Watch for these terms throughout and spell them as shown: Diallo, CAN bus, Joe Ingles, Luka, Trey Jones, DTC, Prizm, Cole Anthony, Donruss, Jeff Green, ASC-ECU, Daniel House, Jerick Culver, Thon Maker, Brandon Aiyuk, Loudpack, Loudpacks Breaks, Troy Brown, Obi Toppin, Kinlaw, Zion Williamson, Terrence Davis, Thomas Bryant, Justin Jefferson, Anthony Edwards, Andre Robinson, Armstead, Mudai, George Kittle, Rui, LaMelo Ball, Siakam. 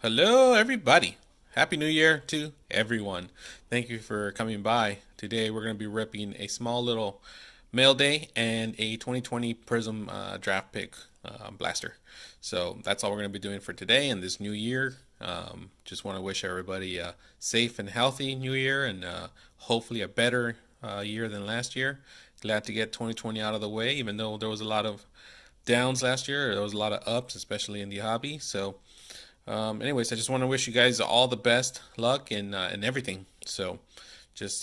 Hello, everybody. Happy New Year to everyone. Thank you for coming by. Today, we're going to be repping a small little mail day and a 2020 Prism draft pick blaster. So that's all we're going to be doing for today and this new year. Just want to wish everybody a safe and healthy new year and hopefully a better year than last year. Glad to get 2020 out of the way, even though there was a lot of downs last year. There was a lot of ups, especially in the hobby. So anyways, I just want to wish you guys all the best luck and everything. So just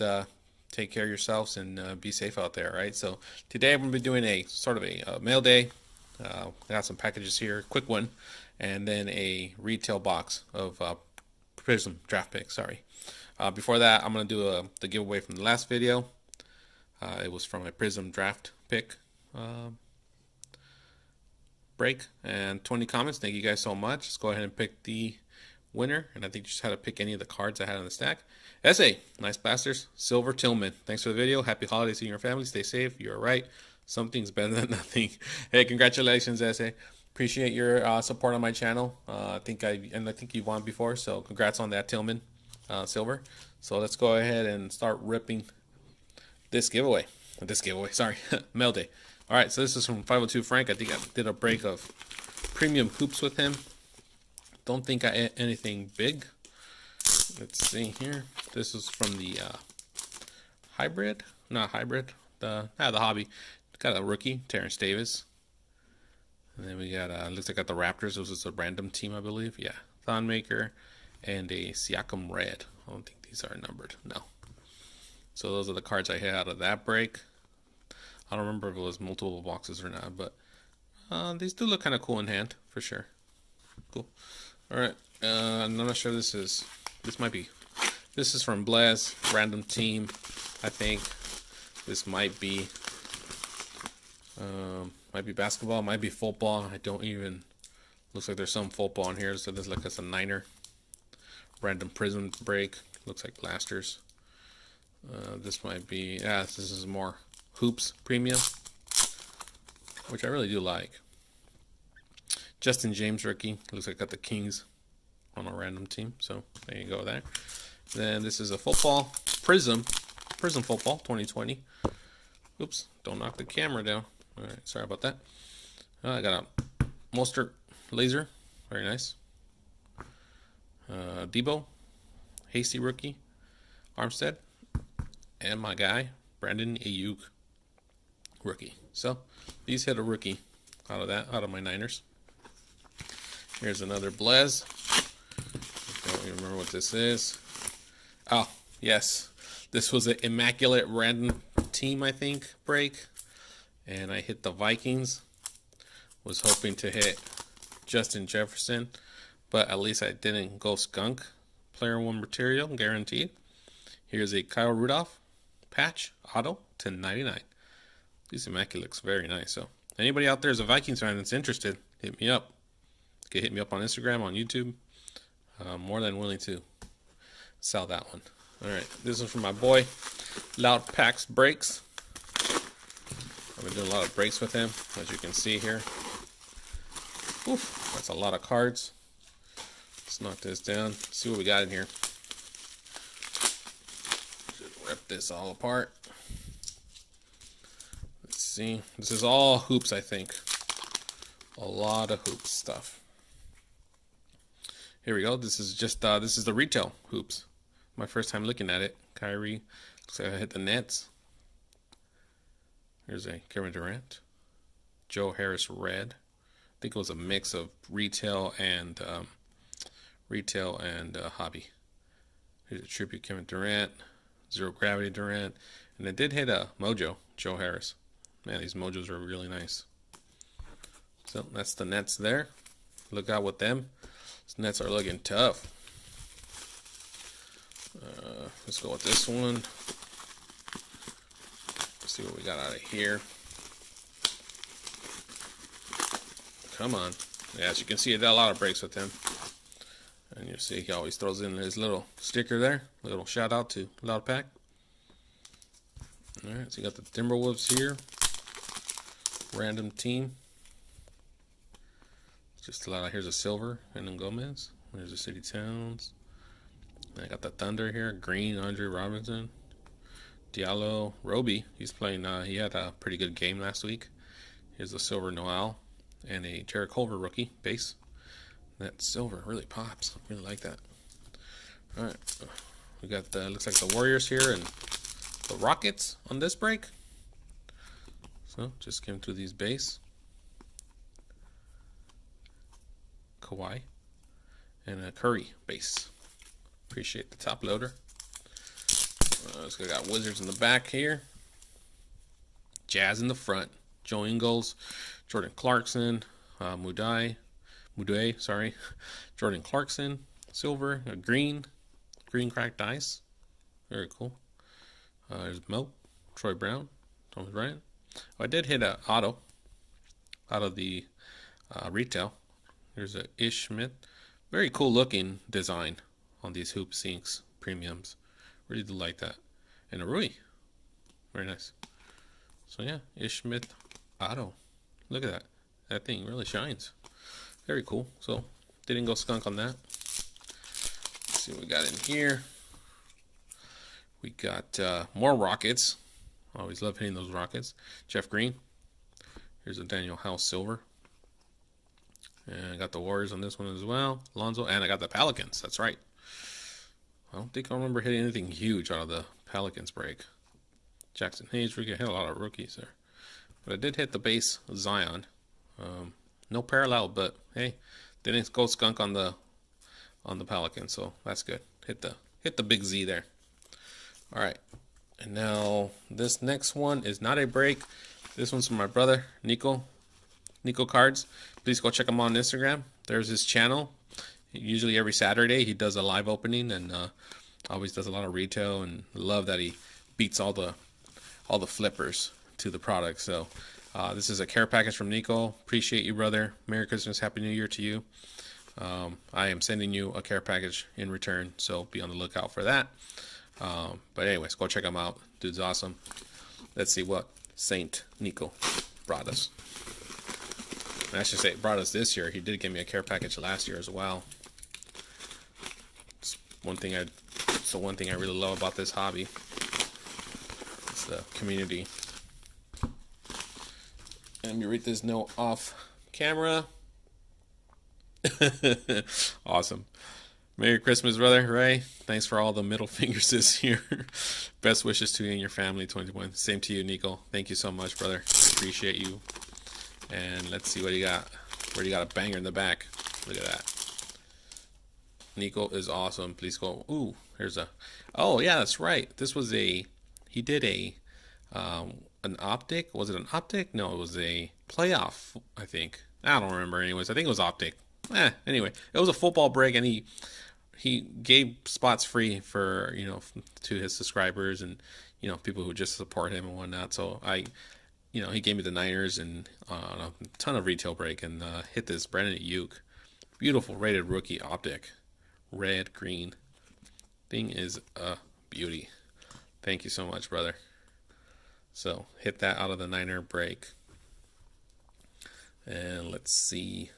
take care of yourselves and be safe out there, right? So today I'm going to be doing a sort of a mail day. Got some packages here, quick one, and then a retail box of Prism draft picks, sorry. Before that, I'm going to do the giveaway from the last video. It was from a Prism draft pick break and 20 comments. Thank you guys so much. Let's go ahead and pick the winner, and I think you just had to pick any of the cards I had on the stack. SA, nice blasters. Silver Tillman, thanks for the video. Happy holidays to your family. Stay safe. You're right. Something's better than nothing. Hey, congratulations, SA. Appreciate your support on my channel. I think you've won before, so congrats on that, Tillman Silver. So let's go ahead and start ripping this giveaway. Sorry, mail day. All right, so this is from 502 Frank. I think I did a break of premium hoops with him. Don't think I had anything big. Let's see here. This is from the hybrid, not hybrid, the hobby. Got a rookie, Terrence Davis. And then we got, looks like I got the Raptors. This was a random team, I believe. Yeah, Thon Maker and a Siakam Red. I don't think these are numbered, no. So those are the cards I had out of that break. I don't remember if it was multiple boxes or not, but these do look kind of cool in hand, for sure. Cool. All right. I'm not sure this is from Blaze, random team, I think. This might be basketball, might be football. I don't even, looks like there's some football in here. So this looks like it's a Niner. Random Prism break. Looks like blasters. This might be, yeah, this is more hoops premium, which I really do like. Justin James rookie, looks like got the Kings on a random team, so there you go there. Then this is a football prism football 2020. Oops, don't knock the camera down. All right, sorry about that. I got a Mostert laser, very nice. Debo, Hasty rookie, Armstead, and my guy Brandon Aiyuk. Rookie. So these hit a rookie out of my Niners. Here's another Blez. I don't even remember what this is. Oh, yes. This was an immaculate random team, I think, break. And I hit the Vikings. Was hoping to hit Justin Jefferson, but at least I didn't go skunk. Player one material, guaranteed. Here's a Kyle Rudolph patch auto to 99. This immaculate looks very nice. So anybody out there is a Vikings fan that's interested, hit me up. You can hit me up on Instagram, on YouTube. I'm more than willing to sell that one. All right, this is from my boy, Loudpacks Breaks. I've been doing a lot of breaks with him, as you can see here. Oof, that's a lot of cards. Let's knock this down. Let's see what we got in here. Just rip this all apart. See, this is all hoops, I think. A lot of hoops stuff. Here we go. This is just this is the retail hoops. My first time looking at it. Kyrie, looks like I hit the Nets. Here's a Kevin Durant, Joe Harris Red. I think it was a mix of retail and hobby. Here's a tribute Kevin Durant, Zero Gravity Durant, and I did hit a Mojo Joe Harris. Man, these Mojos are really nice. So that's the Nets there. Look out with them. These Nets are looking tough. Let's go with this one. Let's see what we got out of here. Come on. Yeah, as you can see, I did a lot of breaks with him. And you see he always throws in his little sticker there. Little shout out to Loudpack. All right, so you got the Timberwolves here. Random team. Just a lot. Here's a silver, Hernan Gomez. Here's a City Towns. I got the Thunder here. Green, Andre Robinson. Diallo, Roby. He's playing. He had a pretty good game last week. Here's a silver Noel and a Jerick Culver rookie base. That silver really pops. I really like that. All right, we got the looks like the Warriors here and the Rockets on this break. So just came through these base. Kawhi and a Curry base. Appreciate the top loader. So we got Wizards in the back here. Jazz in the front. Joe Ingles, Jordan Clarkson, Mudai, sorry, Jordan Clarkson, silver, green cracked dice, very cool. There's Mo, Troy Brown, Thomas Bryant. Oh, I did hit a auto out of the retail. There's a Ishmit, very cool looking design on these hoop sinks premiums. Really do like that, and a Rui, very nice. So yeah, Ishmit auto. Look at that. That thing really shines. Very cool. So didn't go skunk on that. Let's see what we got in here. We got more Rockets. Always love hitting those Rockets. Jeff Green. Here's a Daniel House silver. And I got the Warriors on this one as well. Alonzo. And I got the Pelicans. That's right. I don't think I remember hitting anything huge out of the Pelicans break. Jackson Hayes. We hit a lot of rookies there. But I did hit the base Zion. No parallel, but hey, didn't go skunk on the Pelican, so that's good. Hit the big Z there. All right, and now this next one is not a break. This one's from my brother Nico Cards. Please go check him on Instagram. There's his channel. Usually every Saturday he does a live opening and always does a lot of retail, and love that he beats all the flippers to the product. So this is a care package from Nico. Appreciate you, brother. Merry Christmas, Happy New Year to you. I am sending you a care package in return, so be on the lookout for that. But anyways, go check him out. Dude's awesome. Let's see what Saint Nico brought us. And I should say brought us this year. He did give me a care package last year as well. It's the one thing I really love about this hobby. It's the community. Let me read this note off camera. Awesome. Merry Christmas, brother Ray. Thanks for all the middle fingers this year. Best wishes to you and your family, 2021. Same to you, Nico. Thank you so much, brother. Appreciate you. And let's see what you got. Already got a banger in the back. Look at that. Nico is awesome. Please go. Ooh, here's a. Oh yeah, that's right. This was a. He did a. An optic? Was it an optic? No, it was a playoff, I think. I don't remember anyways. I think it was optic. Anyway, it was a football break, and he gave spots free for, you know, to his subscribers and, you know, people who just support him and whatnot. So I, you know, he gave me the Niners and a ton of retail break, and hit this Brandon Aiyuk. Beautiful rated rookie optic. Red, green. Thing is a beauty. Thank you so much, brother. So hit that out of the Niner break. And let's see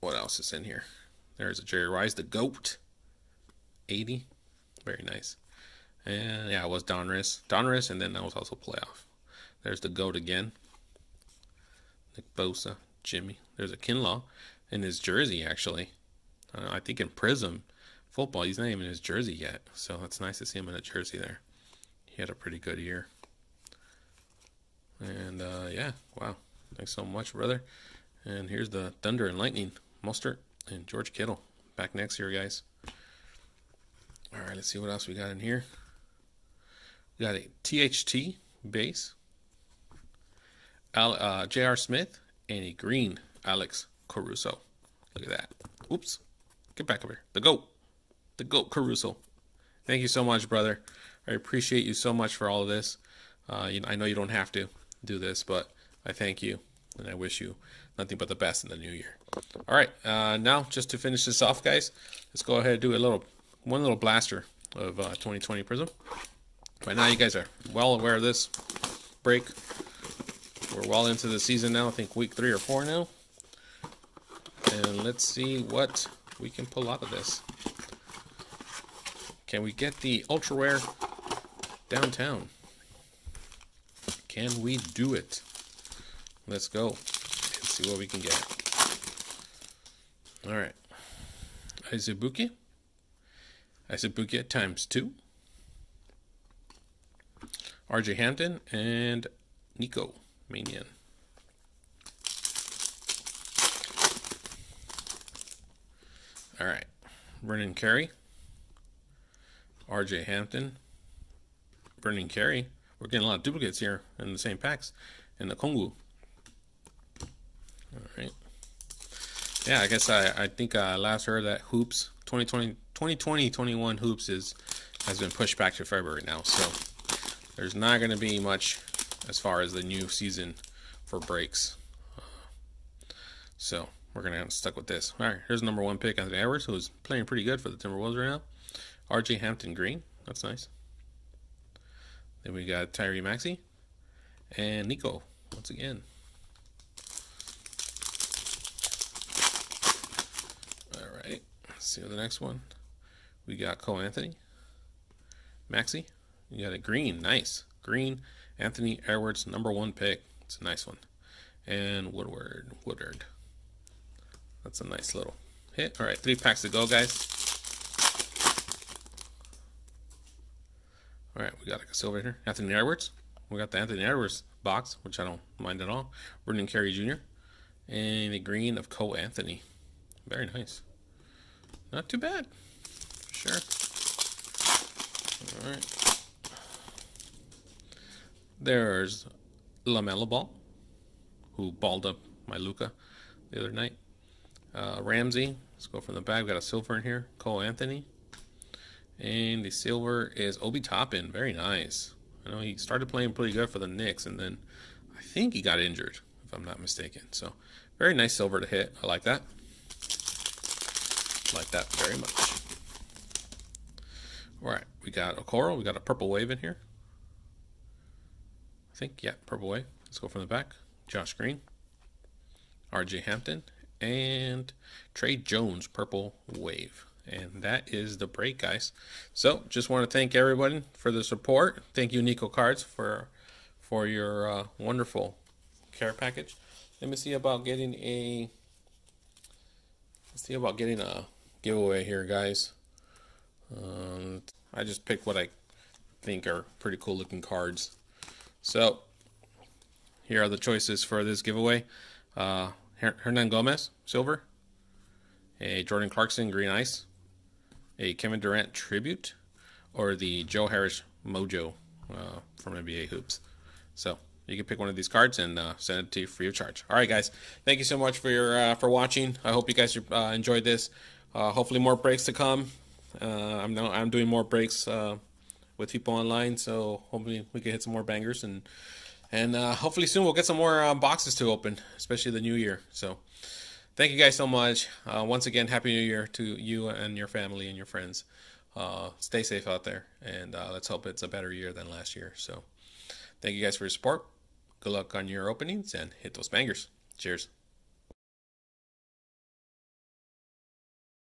what else is in here. There's a Jerry Rice, the GOAT. 80. Very nice. And yeah, it was Donruss. Donruss, and then that was also playoff. There's the GOAT again. Nick Bosa, Jimmy. There's a Kinlaw in his jersey, actually. I think in Prism football, he's not even in his jersey yet. So that's nice to see him in a jersey there. He had a pretty good year. And yeah, wow, thanks so much, brother. And here's the Thunder and Lightning, Mostert and George Kittle. Back next year, guys. All right, let's see what else we got in here. We got a THT base, J.R. Smith, and a green Alex Caruso. Look at that. Oops, get back over here. The GOAT Caruso. Thank you so much, brother. I appreciate you so much for all of this. I know you don't have to do this, but I thank you, and I wish you nothing but the best in the new year. All right, now just to finish this off, guys, let's go ahead and do a little blaster of 2020 Prism. By now, you guys are well aware of this break. We're well into the season now. I think week 3 or 4 now. and let's see what we can pull out of this. Can we get the ultra rare downtown? Can we do it? Let's go and see what we can get. All right. Izubuki. Izubuki ×2. RJ Hampton and Nico Manion. All right. Vernon Carey. RJ Hampton. Vernon Carey. We're getting a lot of duplicates here in the same packs. And the Kongu. All right. Yeah, I guess I think last heard that Hoops 2020-21 Hoops has been pushed back to February now. So there's not going to be much as far as the new season for breaks. So we're going to get stuck with this. All right, here's #1 pick, Anthony Edwards, who's playing pretty good for the Timberwolves right now. RJ Hampton Green. That's nice. Then we got Tyrese Maxey and Nico once again. See the next one. We got Cole Anthony, Maxey. You got a Green, nice Green. Anthony Edwards, #1 pick. It's a nice one. And Woodard. That's a nice little hit. All right, 3 packs to go, guys. All right, we got like a silver here. Anthony Edwards. We got the Anthony Edwards box, which I don't mind at all. Brandon Carey Jr. and a Green of Cole Anthony. Very nice. Not too bad, for sure. All right. There's LaMelo Ball, who balled up my Luka the other night. Ramsey, let's go from the back. We've got a silver in here. Cole Anthony. And the silver is Obi Toppin. Very nice. I know he started playing pretty good for the Knicks, and then I think he got injured, if I'm not mistaken. So, very nice silver to hit. I like that. Like that very much. All right, we got a coral. We got a purple wave in here. I think, yeah, purple wave. Let's go from the back. Josh Green, RJ Hampton, and Trey Jones, purple wave. And that is the break, guys. So just want to thank everyone for the support. Thank you, Nico Cards, for your wonderful care package. Let me see about getting a... Let's see about getting a giveaway here, guys. I just picked what I think are pretty cool looking cards. So here are the choices for this giveaway. Hernan Gomez, silver. A Jordan Clarkson, green ice. A Kevin Durant tribute. Or the Joe Harris Mojo from NBA Hoops. So you can pick one of these cards and send it to you free of charge. All right, guys. Thank you so much for your for watching. I hope you guys enjoyed this. Hopefully, more breaks to come. I'm doing more breaks with people online, so hopefully we can hit some more bangers and hopefully soon we'll get some more boxes to open, especially the new year. So, thank you guys so much. Once again, Happy New Year to you and your family and your friends. Stay safe out there, and let's hope it's a better year than last year. So. Thank you guys for your support. Good luck on your openings and hit those bangers. Cheers.